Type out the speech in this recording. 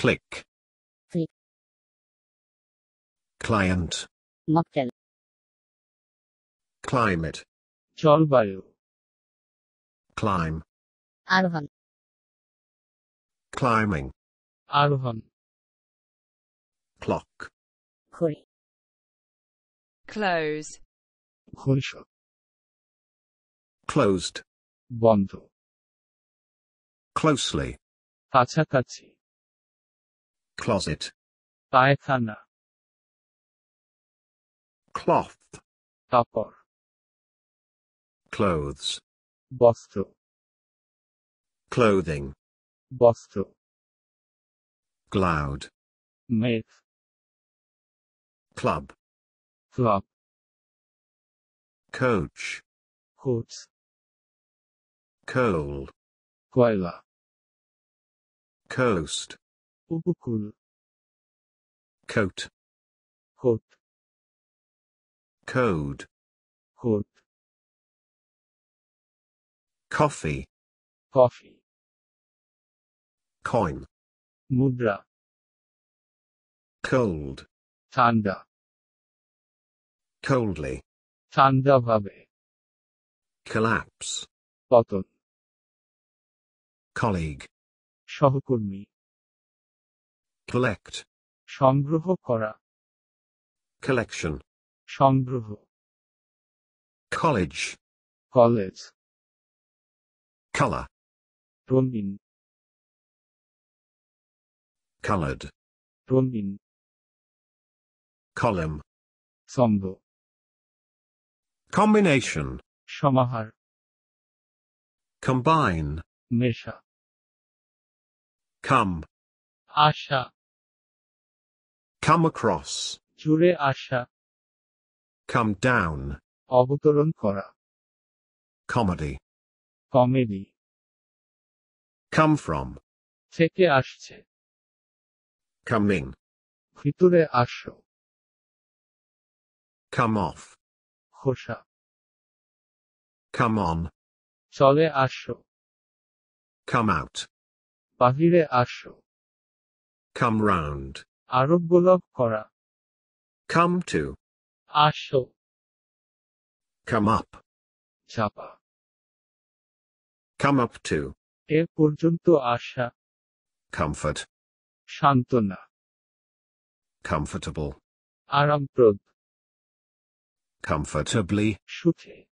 Click. Click. Client. Mocktail. Climate. Jolbayu. Climb. Arohan. Climbing. Arohan. Clock. Khuri. Close. Khurisha. Closed. Bondo. Closely. Katakati. Closet. Paithana. Cloth. Tapor. Clothes. Bostu. Clothing. Bostu. Cloud. Mate. Club. Club. Coach. Coats. Coal. Koala. Coast. Ubukul. Coat. Coat. Code. Coat. Coffee. Coffee. Coin. Mudra. Cold. Tanda. Coldly. Tanda bhabe. Collapse. Paton. Colleague. Shohokurmi. Collect. Shongruho kora. Collection. Shongruho. College. College. Color. Ronin. Colored. Ronin. Column. Sombo. Combination. Shamahar. Combine. Mesha. Come. Asha. Come across. Jure asha. Come down. Abotoron kora. Comedy. Comedy. Come from. Theke ashche. Coming. Bhitore asho. Come off. Khosha. Come on. Chole asho. Come out. Bahire asho. Come round. Arobgolob kora. Come to. Asho. Come up. Chapa. Come up to. E porjonto asha. Comfort. Shantona. Comfortable. Aramprod. Comfortably. Shute.